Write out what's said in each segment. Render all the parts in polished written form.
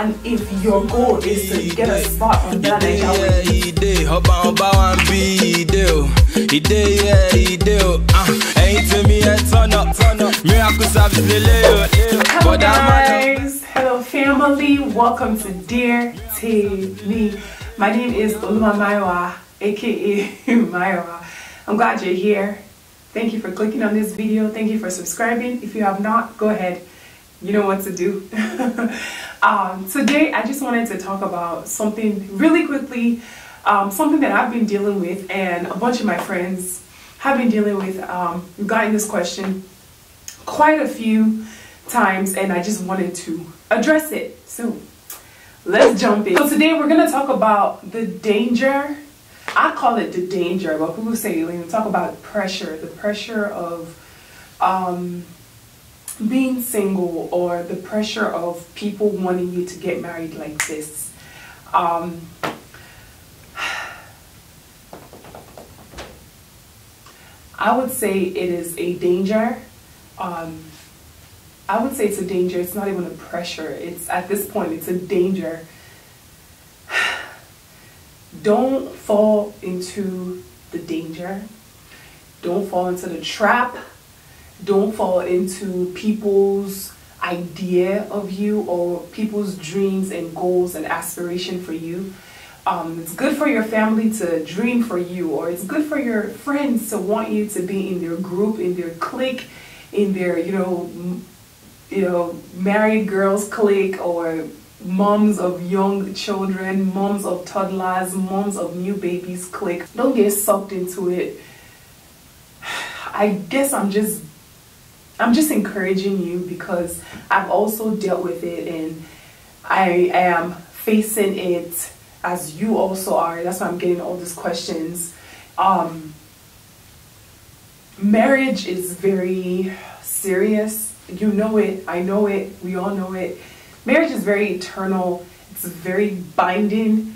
And if your goal is to get a spot on BellaNaija Weddings. Hello guys, hello family, welcome to Dear Temi. My name is Oluwamayowa, aka Mayowa. I'm glad you're here. Thank you for clicking on this video. Thank you for subscribing. If you have not, go ahead. You know what to do. Today I just wanted to talk about something really quickly, something that I've been dealing with and a bunch of my friends have been dealing with. We've gotten this question quite a few times and I just wanted to address it. So let's jump in. So today we're going to talk about the danger. I call it the danger, but people say when we talk about pressure, the pressure of being single or the pressure of people wanting you to get married like this. I would say it is a danger. I would say it's a danger. It's not even a pressure. It's at this point, it's a danger. Don't fall into the danger. Don't fall into the trap. Don't fall into people's idea of you or people's dreams and goals and aspiration for you. It's good for your family to dream for you, or it's good for your friends to want you to be in their group, in their clique, in their married girls clique, or moms of young children, moms of toddlers, moms of new babies clique. Don't get sucked into it. I guess I'm just encouraging you because I've also dealt with it and I am facing it as you also are. That's why I'm getting all these questions. Marriage is very serious. You know it. I know it. We all know it. Marriage is very eternal. It's very binding.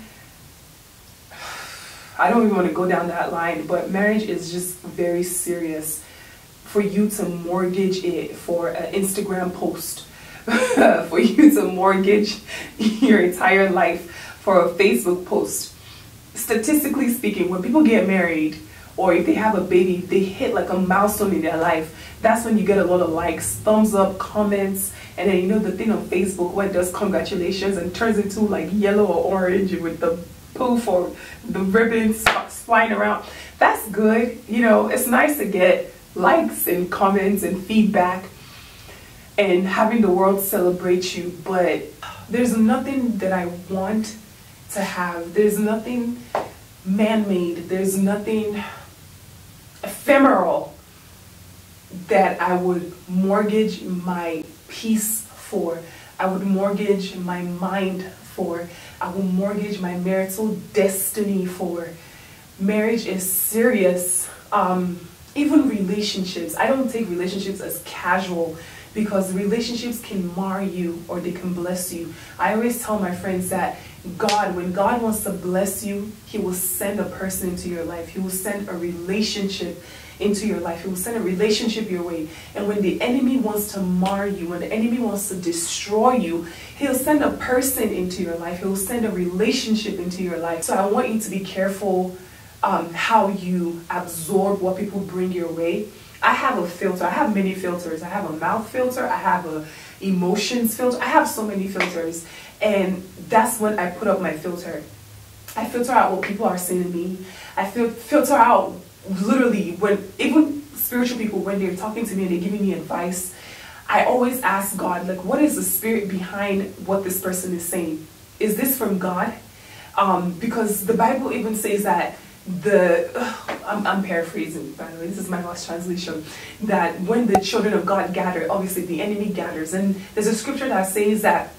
I don't even want to go down that line, but marriage is just very serious. For you to mortgage it for an Instagram post, for you to mortgage your entire life for a Facebook post. Statistically speaking, when people get married or if they have a baby, they hit like a milestone in their life. That's when you get a lot of likes, thumbs up, comments, and then you know the thing on Facebook where it does congratulations and turns into like yellow or orange with the poof or the ribbons flying around. That's good. You know, it's nice to get likes and comments and feedback and having the world celebrate you, but there's nothing that I want to have. There's nothing man-made. There's nothing ephemeral that I would mortgage my peace for. I would mortgage my mind for. I would mortgage my marital destiny for. Marriage is serious. Even relationships. I don't take relationships as casual because relationships can mar you or they can bless you. I always tell my friends that God, when God wants to bless you, He will send a person into your life. He will send a relationship into your life. He will send a relationship your way. And when the enemy wants to mar you, when the enemy wants to destroy you, he'll send a person into your life. He'll send a relationship into your life. So I want you to be careful how you absorb what people bring your way. I have a filter. I have many filters. I have a mouth filter. I have a emotions filter. I have so many filters, and that's when I put up my filter. I filter out what people are saying to me. I filter out literally when even spiritual people, when they're talking to me and they're giving me advice, I always ask God, like, what is the spirit behind what this person is saying? Is this from God? Because the Bible even says that I'm paraphrasing, by the way, this is my last translation, that when the children of God gather, obviously the enemy gathers, and there's a scripture that says that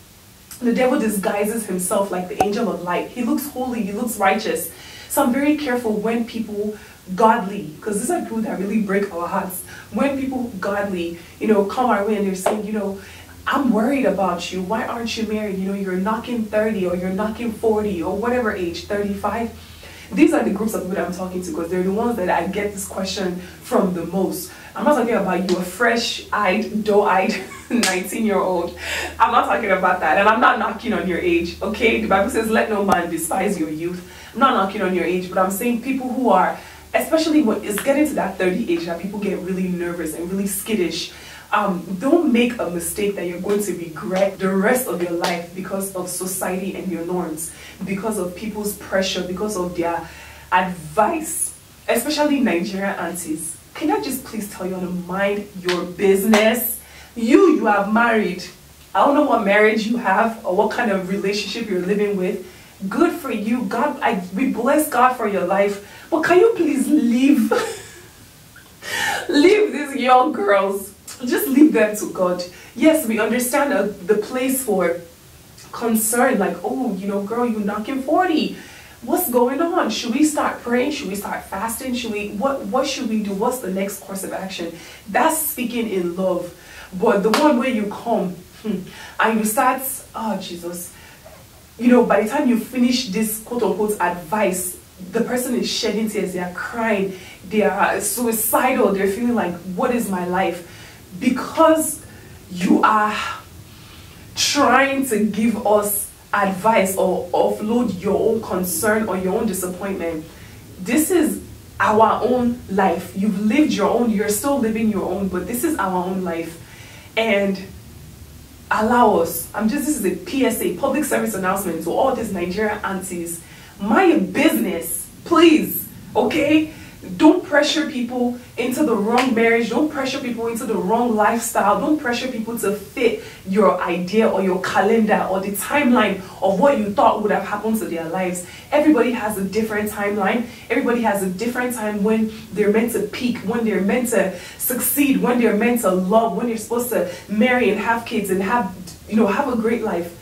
the devil disguises himself like the angel of light. He looks holy, he looks righteous. So I'm very careful when people godly, because these are people that really break our hearts, when people godly, come our way and they're saying, I'm worried about you, why aren't you married? You're knocking 30 or you're knocking 40 or whatever age, 35. These are the groups of people that I'm talking to, because they're the ones that I get this question from the most. I'm not talking about your fresh-eyed, doe-eyed 19-year-old. I'm not talking about that. And I'm not knocking on your age, okay? The Bible says, let no man despise your youth. I'm not knocking on your age, but I'm saying people who are, especially when it's getting to that 30 age that people get really nervous and really skittish. Don't make a mistake that you're going to regret the rest of your life because of society and your norms, because of people's pressure, because of their advice, especially Nigerian aunties. Can I just please tell you to mind your business? You have married. I don't know what marriage you have or what kind of relationship you're living with. Good for you. God, we bless God for your life. But can you please leave? Leave these young girls. Just leave them to God. Yes, we understand the place for concern, like, oh, you know, girl, you're knocking 40. What's going on? Should we start praying? Should we start fasting? Should we, what should we do? What's the next course of action? That's speaking in love. But the one where you come and you start, oh, Jesus, you know, by the time you finish this quote-unquote advice, the person is shedding tears, they are crying, they are suicidal, they're feeling like, what is my life? Because you are trying to give us advice or offload your own concern or your own disappointment. This is our own life. You've lived your own, you're still living your own, but this is our own life. And allow us, this is a PSA, public service announcement to all these Nigerian aunties. Mind business, please, okay? Don't pressure people into the wrong marriage. Don't pressure people into the wrong lifestyle. Don't pressure people to fit your idea or your calendar or the timeline of what you thought would have happened to their lives. Everybody has a different timeline. Everybody has a different time when they're meant to peak, when they're meant to succeed, when they're meant to love, when you're supposed to marry and have kids and have, you know, have a great life.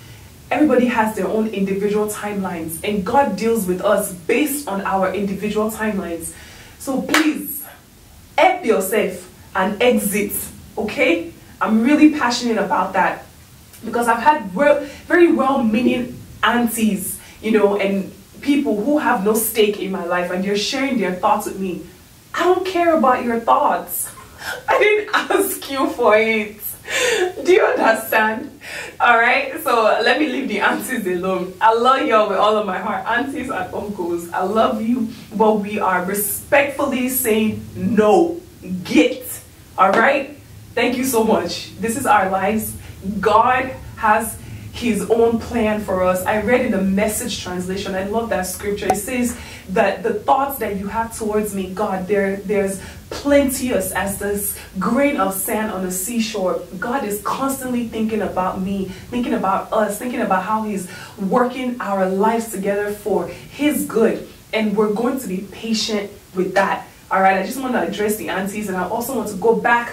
Everybody has their own individual timelines, and God deals with us based on our individual timelines. So please, help yourself and exit, okay? I'm really passionate about that because I've had very well-meaning aunties, you know, and people who have no stake in my life, and they're sharing their thoughts with me. I don't care about your thoughts. I didn't ask you for it. Do you understand? Alright, so let me leave the aunties alone. I love y'all with all of my heart, aunties and uncles. I love you, but we are respectfully saying no. Get. Alright? Thank you so much. This is our lives. God has His own plan for us. I read in the Message translation, I love that scripture. It says that the thoughts that you have towards me, God, there's plenteous as this grain of sand on the seashore. God is constantly thinking about me, thinking about us, thinking about how He's working our lives together for His good. And we're going to be patient with that. All right, I just want to address the aunties, and I also want to go back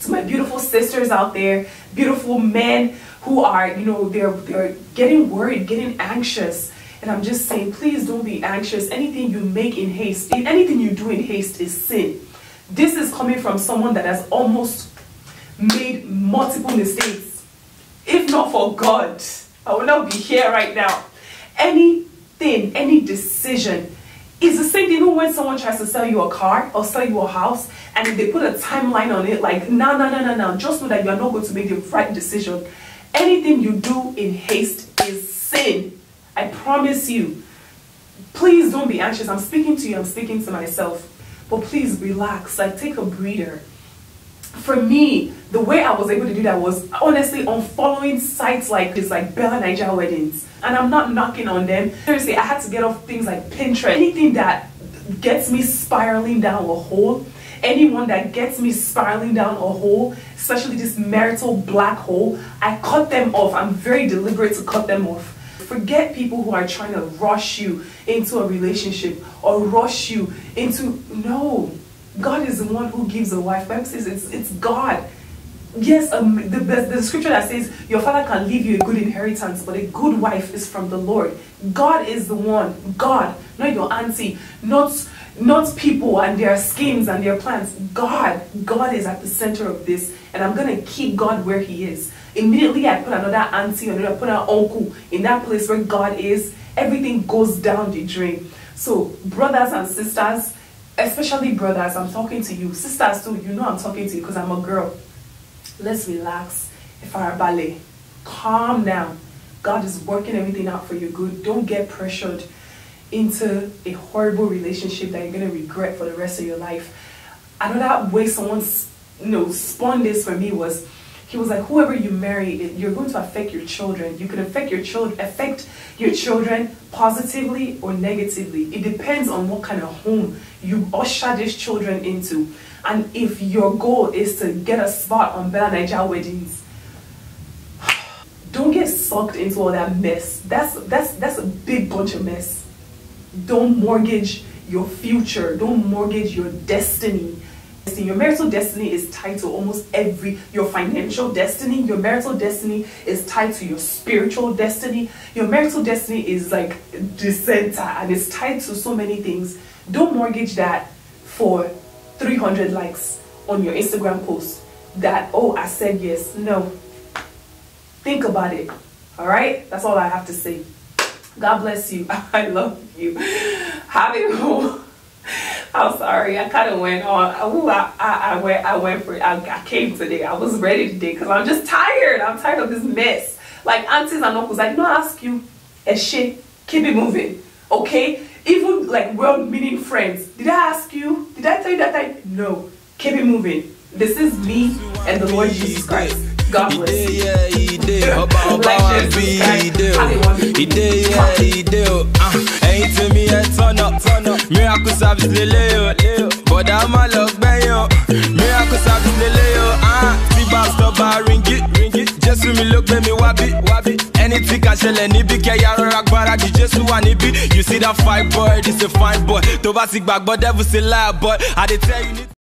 to my beautiful sisters out there, beautiful men who are, you know, they're getting worried, getting anxious. And I'm just saying, please don't be anxious. Anything you make in haste, anything you do in haste is sin. This is coming from someone that has almost made multiple mistakes. If not for God, I would not be here right now. Anything, any decision, it's the same thing when someone tries to sell you a car or sell you a house, and if they put a timeline on it, like, no, no, no, no, no, just know that you're not going to make the right decision. Anything you do in haste is sin. I promise you. Please don't be anxious. I'm speaking to you. I'm speaking to myself. But please relax. Like, take a breather. For me, the way I was able to do that was honestly on following sites like this, like BellaNaija Weddings. And I'm not knocking on them. Seriously, I had to get off things like Pinterest. Anything that gets me spiraling down a hole, anyone that gets me spiraling down a hole, especially this marital black hole, I cut them off. I'm very deliberate to cut them off. Forget people who are trying to rush you into a relationship or rush you into, no. God is the one who gives a wife. Bible says it's God. Yes, the scripture that says your father can leave you a good inheritance, but a good wife is from the Lord. God is the one. God, not your auntie, not people and their schemes and their plans. God is at the center of this, and I'm going to keep God where He is. Immediately I put another auntie, I put an uncle in that place where God is, everything goes down the drain. So brothers and sisters, especially brothers, I'm talking to you. Sisters too, you know I'm talking to you because I'm a girl. Let's relax. Farabalẹ̀, calm down. God is working everything out for your good. Don't get pressured into a horrible relationship that you're going to regret for the rest of your life. Another way someone, you know, spawned this for me was, he was like, whoever you marry, you're going to affect your children. You could affect your children positively or negatively. It depends on what kind of home you usher these children into. And if your goal is to get a spot on BellaNaija Weddings, don't get sucked into all that mess. That's a big bunch of mess. Don't mortgage your future. Don't mortgage your destiny. Your marital destiny is tied to almost every, your financial destiny, your marital destiny is tied to your spiritual destiny, your marital destiny is like the center and it's tied to so many things. Don't mortgage that for 300 likes on your Instagram post that, oh, I said yes. No, think about it. All right, that's all I have to say. God bless you. I love you. Have it all. I'm sorry, I kind of went on. Ooh, I went for it. I came today. I was ready today because I'm just tired. I'm tired of this mess. Like aunties and uncles, like, no, ask you and shit, keep it moving, okay? Even like well-meaning friends, did I ask you? Did I tell you that I? No, keep it moving. This is me and the Lord Jesus Christ. God bless you. Miracle service leleo, but I'm a love bayo. Miracle service leleo, me bounce up by ring it. Just me look, me wabi. Anything I shall any big yaro ragbara, just one it be. You see that fine boy, this a fine boy. Toba sig bag, but devil still lie, but I did tell you.